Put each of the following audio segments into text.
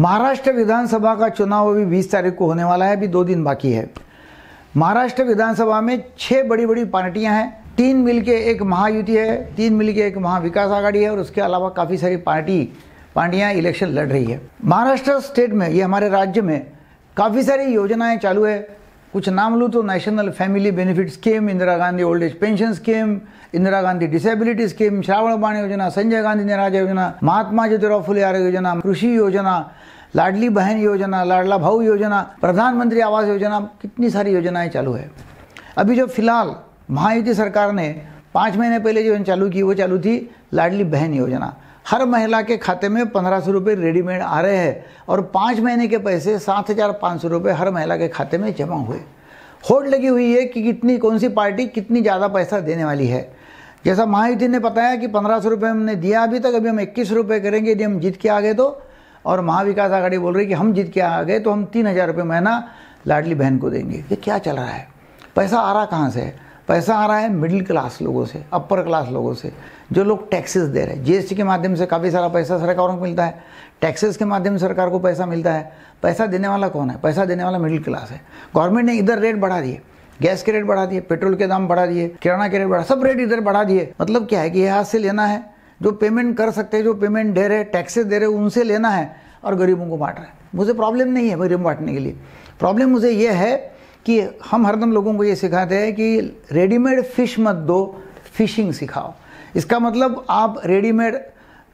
महाराष्ट्र विधानसभा का चुनाव अभी 20 तारीख को होने वाला है, अभी 2 दिन बाकी है। महाराष्ट्र विधानसभा में 6 बड़ी बड़ी पार्टियां हैं, 3 मिलके एक महायुति है, 3 मिलके एक महाविकास आघाड़ी है और उसके अलावा काफ़ी सारी पार्टियां इलेक्शन लड़ रही है। महाराष्ट्र स्टेट में, ये हमारे राज्य में काफ़ी सारी योजनाएँ चालू है। कुछ नाम लूँ तो national family benefit scheme, Indira Gandhi old age pension scheme, Indira Gandhi disability scheme, श्रावणबाण योजना, संजय गांधी निराज योजना, महात्मा ज्योतिराव फुले आरोग्य योजना, कृषि योजना, लाडली बहन योजना, लाडला भाऊ योजना, प्रधानमंत्री आवास योजना, कितनी सारी योजनाएं चालू है। अभी जो फिलहाल महायुति सरकार ने 5 महीने पहले जो चालू की, वो चालू थी लाडली बहन योजना। हर महिला के खाते में 1500 रुपये रेडीमेड आ रहे हैं और 5 महीने के पैसे 7500 रुपये हर महिला के खाते में जमा हुए। होड़ लगी हुई है कि कितनी, कौन सी पार्टी कितनी ज़्यादा पैसा देने वाली है। जैसा महायुति ने बताया कि 1500 रुपये हमने दिया अभी तक, अभी हम 2100 रुपये करेंगे यदि हम जीत के आ गए तो। और महाविकास आघाड़ी बोल रही कि हम जीत के आ गए तो हम 3000 रुपये महीना लाडली बहन को देंगे। ये क्या चल रहा है? पैसा आ रहा कहाँ से है? पैसा आ रहा है मिडिल क्लास लोगों से, अपर क्लास लोगों से, जो लोग टैक्सेस दे रहे हैं। जीएसटी के माध्यम से काफ़ी सारा पैसा सरकारों को मिलता है, टैक्सेस के माध्यम से सरकार को पैसा मिलता है। पैसा देने वाला कौन है? पैसा देने वाला मिडिल क्लास है। गवर्नमेंट ने इधर रेट बढ़ा दिए, गैस के रेट बढ़ा दिए, पेट्रोल के दाम बढ़ा दिए, किराना के रेट बढ़ा, सब रेट इधर बढ़ा दिए। मतलब क्या है कि हाथ से लेना है, जो पेमेंट कर सकते हैं, जो पेमेंट दे रहे हैं, टैक्सेस दे रहे हैं, उनसे लेना है और गरीबों को बांट रहा है। मुझे प्रॉब्लम नहीं है गरीब बांटने के लिए, प्रॉब्लम मुझे ये है कि हम हरदम लोगों को ये सिखाते हैं कि रेडीमेड फिश मत दो, फिशिंग सिखाओ। इसका मतलब आप रेडीमेड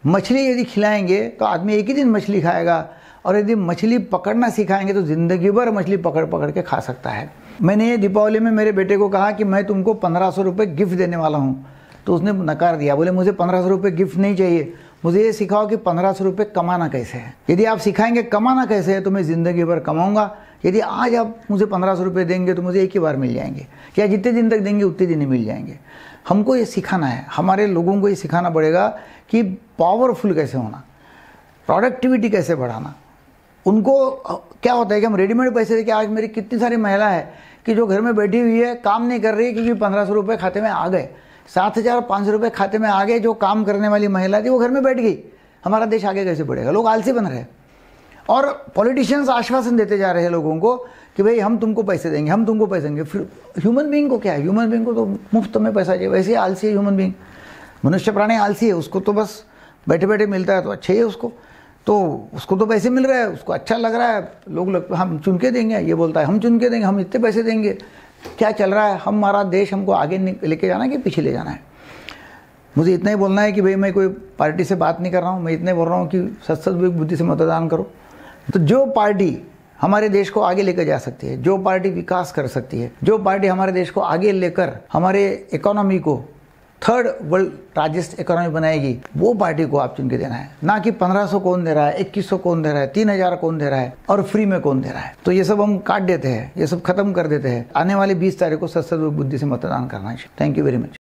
मछली यदि खिलाएंगे तो आदमी एक ही दिन मछली खाएगा, और यदि मछली पकड़ना सिखाएंगे तो ज़िंदगी भर मछली पकड़ पकड़ के खा सकता है। मैंने ये दीपावली में मेरे बेटे को कहा कि मैं तुमको 1500 रुपये गिफ्ट देने वाला हूँ, तो उसने नकार दिया। बोले मुझे 1500 रुपये गिफ्ट नहीं चाहिए, मुझे ये सिखाओ कि 1500 रुपये कमाना कैसे है। यदि आप सिखाएंगे कमाना कैसे है तो मैं ज़िंदगी भर कमाऊँगा। यदि आज आप मुझे 1500 रुपये देंगे तो मुझे एक ही बार मिल जाएंगे, या जितने दिन तक देंगे उतने दिन ही मिल जाएंगे। हमको ये सिखाना है, हमारे लोगों को ये सिखाना पड़ेगा कि पावरफुल कैसे होना, प्रोडक्टिविटी कैसे बढ़ाना। उनको क्या होता है कि हम रेडीमेड पैसे देके, आज मेरी कितनी सारी महिला है कि जो घर में बैठी हुई है, काम नहीं कर रही क्योंकि 1500 रुपये खाते में आ गए, 7500 रुपये खाते में आ गए। जो काम करने वाली महिला थी वो घर में बैठ गई। हमारा देश आगे कैसे बढ़ेगा? लोग आलसी बन रहे हैं और पॉलिटिशियंस आश्वासन देते जा रहे हैं लोगों को कि भाई हम तुमको पैसे देंगे, हम तुमको पैसे देंगे। फिर ह्यूमन बीइंग को क्या है? ह्यूमन बीइंग को तो मुफ्त में पैसा चाहिए। वैसे ही आलसी है ह्यूमन बीइंग, मनुष्य प्राणी आलसी है। उसको तो बस बैठे बैठे मिलता है तो अच्छा ही है, उसको तो पैसे मिल रहे हैं, उसको अच्छा लग रहा है। लोग हम चुन के देंगे, ये बोलता है हम चुन के देंगे, हम इतने पैसे देंगे। क्या चल रहा है? हमारा देश, हमको आगे लेके जाना है कि पीछे ले जाना है? मुझे इतना ही बोलना है कि भाई मैं कोई पार्टी से बात नहीं कर रहा हूँ, मैं इतने बोल रहा हूँ कि सद्सद्विवेक बुद्धि से मतदान करो। तो जो पार्टी हमारे देश को आगे लेकर जा सकती है, जो पार्टी विकास कर सकती है, जो पार्टी हमारे देश को आगे लेकर हमारे इकोनॉमी को 3rd वर्ल्ड लार्जेस्ट इकोनॉमी बनाएगी, वो पार्टी को आप चुन के देना है। ना कि 1500 कौन दे रहा है, 2100 कौन दे रहा है, 3000 कौन दे रहा है और फ्री में कौन दे रहा है। तो ये सब हम काट देते हैं, ये सब खत्म कर देते हैं। आने वाली 20 तारीख को सद्सद्विवेक बुद्धि से मतदान करना चाहिए। Thank you very much.